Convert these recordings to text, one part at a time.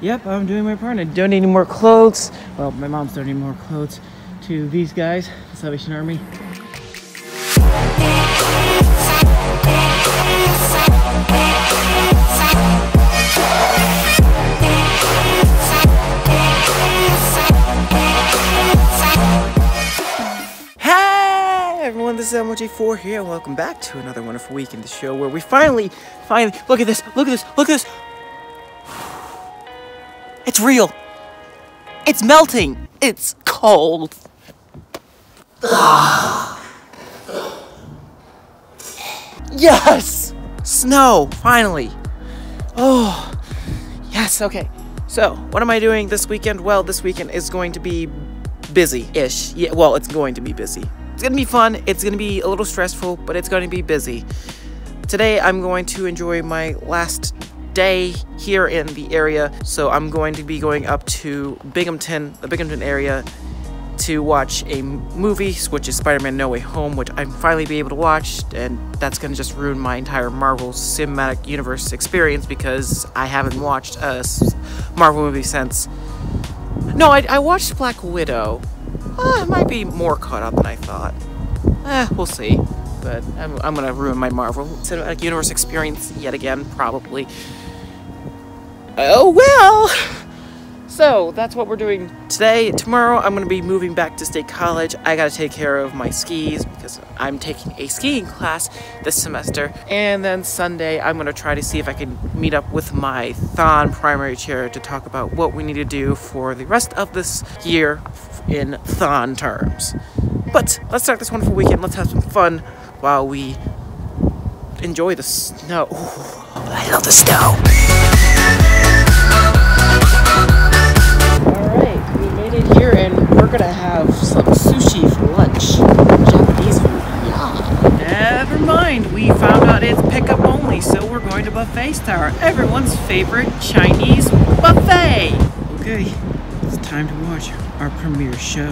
yep, I'm doing my part. I'm donating more clothes. Well, my mom's donating more clothes to these guys, the Salvation Army. This is MLG4 here, and welcome back to another wonderful week in the show where we finally, look at this, look at this, look at this. It's real. It's melting. It's cold. Yes! Snow, finally. Oh, yes, okay. So, what am I doing this weekend? Well, this weekend is going to be busy-ish. Yeah, well, it's going to be busy. It's gonna be fun, it's gonna be a little stressful, but it's gonna be busy. Today I'm going to enjoy my last day here in the area, so I'm going to be going up to Binghamton, the Binghamton area, to watch a movie, which is Spider-Man No Way Home, which I'm finally be able to watch, and that's gonna just ruin my entire Marvel Cinematic Universe experience because I haven't watched a Marvel movie since. No, I watched Black Widow. It might be more caught up than I thought. We'll see. But I'm gonna ruin my Marvel Cinematic Universe experience yet again, probably. Oh well! So, that's what we're doing today. Tomorrow, I'm gonna be moving back to State College. I gotta take care of my skis because I'm taking a skiing class this semester. And then Sunday, I'm gonna try to see if I can meet up with my THON primary chair to talk about what we need to do for the rest of this year in THON terms. But let's start this wonderful weekend. Let's have some fun while we enjoy the snow. Ooh, I love the snow. Alright, we made it here and we're gonna have some sushi for lunch. Japanese food. Yeah. Never mind, we found out it's pickup only, so we're going to Buffet Star, everyone's favorite Chinese buffet. Okay, it's time to watch our premiere show.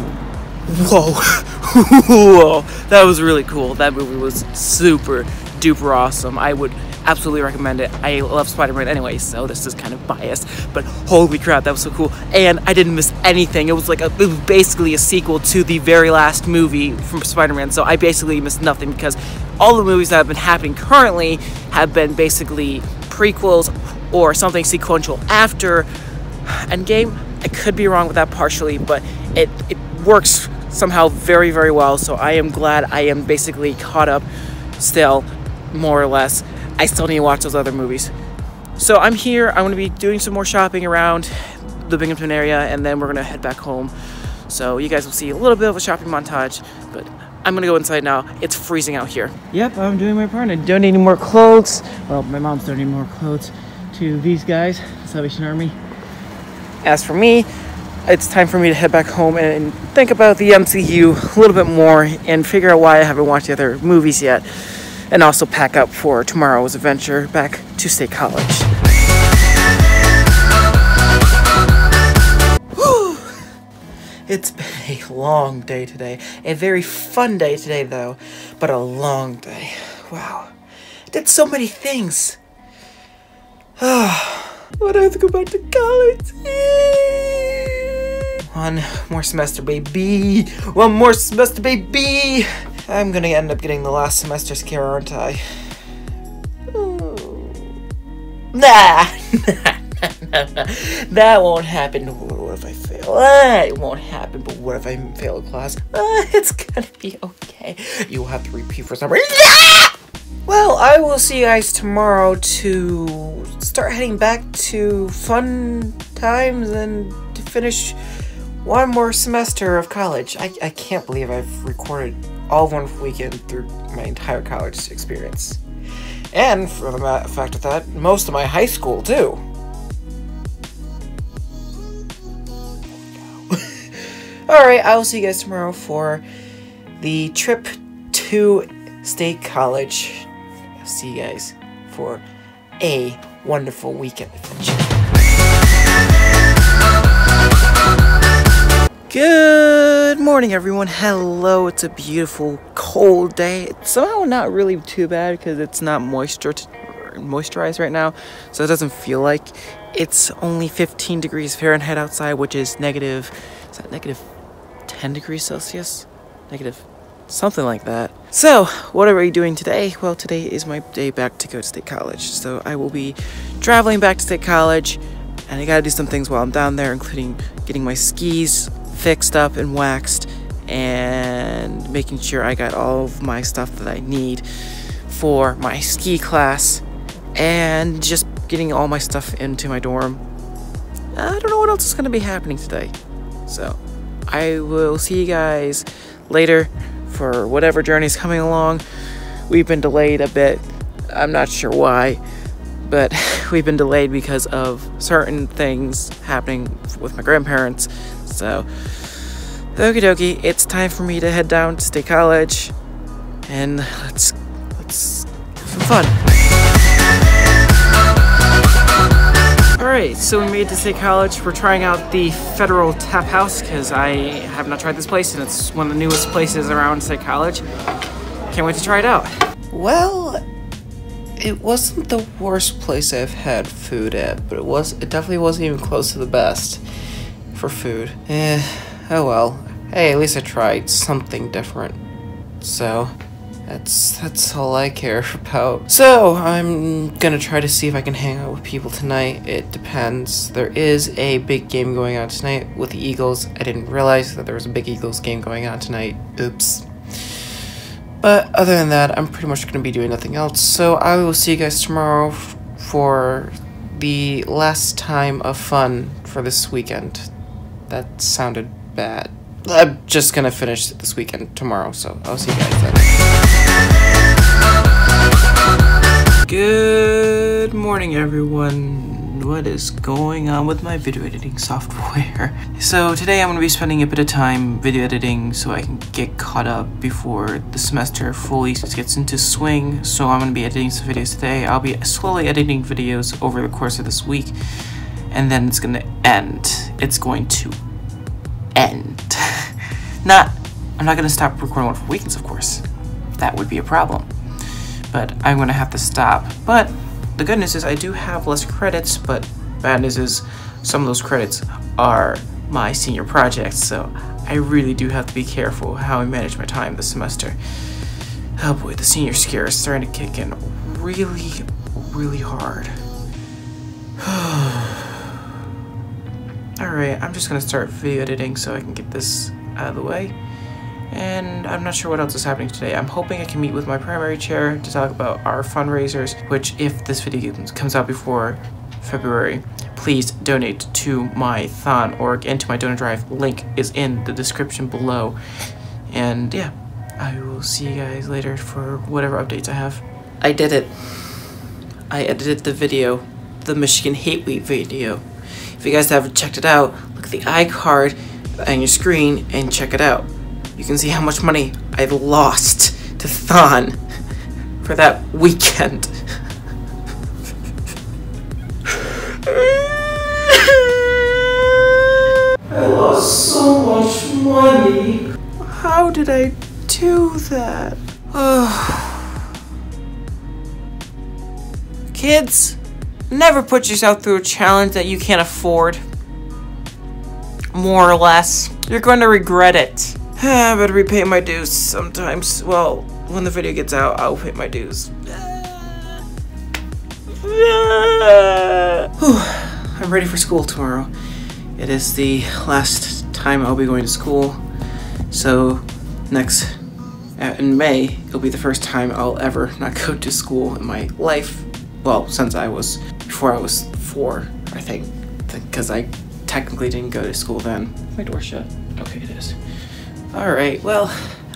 Whoa, that was really cool. That movie was super duper awesome. I would absolutely recommend it. I love Spider-Man anyway, so this is kind of biased, but holy crap, that was so cool. And I didn't miss anything. It was like it was basically a sequel to the very last movie from Spider-Man, so I basically missed nothing because all the movies that have been happening currently have been basically prequels or something sequential after Endgame. I could be wrong with that partially, but it works somehow very, very well, so I am glad I am basically caught up still, more or less. I still need to watch those other movies. So I'm here, I'm gonna be doing some more shopping around the Binghamton area, and then we're gonna head back home. So you guys will see a little bit of a shopping montage, but I'm gonna go inside now. It's freezing out here. Yep, I'm doing my part. I'm donating more clothes. Well, my mom's donating more clothes to these guys, the Salvation Army. As for me, it's time for me to head back home and think about the MCU a little bit more and figure out why I haven't watched the other movies yet, and also pack up for tomorrow's adventure back to State College. Whew. It's been a long day today. A very fun day today though, but a long day. Wow. I did so many things. But I have to go back to college. Yay! One more semester, baby. One more semester, baby. I'm gonna end up getting the last semester's care, aren't I? Oh. Nah. That won't happen. What if I fail? It won't happen, but what if I fail a class? It's gonna be okay. You'll have to repeat for some reason. Yeah! Well, I will see you guys tomorrow to start heading back to fun times and to finish one more semester of college. I can't believe I've recorded all of one weekend through my entire college experience. And for the fact of that, most of my high school too. Alright, I will see you guys tomorrow for the trip to State College. See you guys for a wonderful weekend adventure. Good morning, everyone. Hello. It's a beautiful, cold day. It's somehow not really too bad because it's not moisturized right now, so it doesn't feel like It's only 15 degrees Fahrenheit outside, which is negative, is that negative 10 degrees Celsius? Negative something like that. So, what are we doing today? Well, today is my day back to go to State College. So I will be traveling back to State College, and I gotta do some things while I'm down there, including getting my skis fixed up and waxed, and making sure I got all of my stuff that I need for my ski class, and just getting all my stuff into my dorm. I don't know what else is going to be happening today. So I will see you guys later for whatever journey's coming along. We've been delayed a bit. I'm not sure why, but we've been delayed because of certain things happening with my grandparents. So okie dokie, it's time for me to head down to State College, and let's have some fun. Alright, so we made it to State College. We're trying out the Federal Tap House because I have not tried this place, and it's one of the newest places around State College. Can't wait to try it out. Well, it wasn't the worst place I've had food at, but it definitely wasn't even close to the best for food. Oh well. Hey, at least I tried something different. So, that's all I care about. So, I'm gonna try to see if I can hang out with people tonight. It depends. There is a big game going on tonight with the Eagles. I didn't realize that there was a big Eagles game going on tonight. Oops. But other than that, I'm pretty much gonna be doing nothing else. So, I will see you guys tomorrow for the last time of fun for this weekend. That sounded bad. I'm just gonna finish this weekend tomorrow, so I'll see you guys then. Good morning, everyone. What is going on with my video editing software? So today I'm gonna be spending a bit of time video editing so I can get caught up before the semester fully gets into swing. So I'm gonna be editing some videos today. I'll be slowly editing videos over the course of this week, and then it's gonna end. It's going to end. I'm not gonna stop recording one for weekends, of course. That would be a problem. But I'm gonna have to stop. But the good news is I do have less credits, but bad news is some of those credits are my senior projects, so I really do have to be careful how I manage my time this semester. Oh boy, the senior scare is starting to kick in really, really hard. Alright, I'm just gonna start video editing so I can get this out of the way. And I'm not sure what else is happening today. I'm hoping I can meet with my primary chair to talk about our fundraisers, which if this video comes out before February, please donate to my THON.org and to my donor drive. Link is in the description below. And yeah, I will see you guys later for whatever updates I have. I did it. I edited the video, the Michigan Hate Week video. If you guys haven't checked it out, look at the iCard on your screen and check it out. You can see how much money I lost to Thon for that weekend. I lost so much money. How did I do that? Kids, never put yourself through a challenge that you can't afford. More or less. You're going to regret it. I better repay my dues sometimes. Well, when the video gets out, I'll pay my dues. I'm ready for school tomorrow. It is the last time I'll be going to school. So, in May, it'll be the first time I'll ever not go to school in my life. Well, since I was, before I was 4, I think, because I technically didn't go to school then. My door's shut. Okay, it is. All right, well,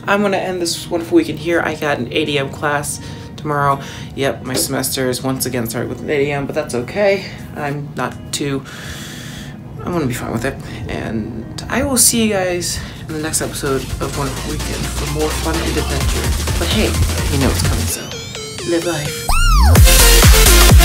I'm gonna end this wonderful weekend here. I got an 8 a.m. class tomorrow. Yep, my semester is once again starting with an 8 a.m., but that's okay. I'm gonna be fine with it. And I will see you guys in the next episode of Wonderful Weekend for more fun and adventure. But hey, you know it's coming, so live life.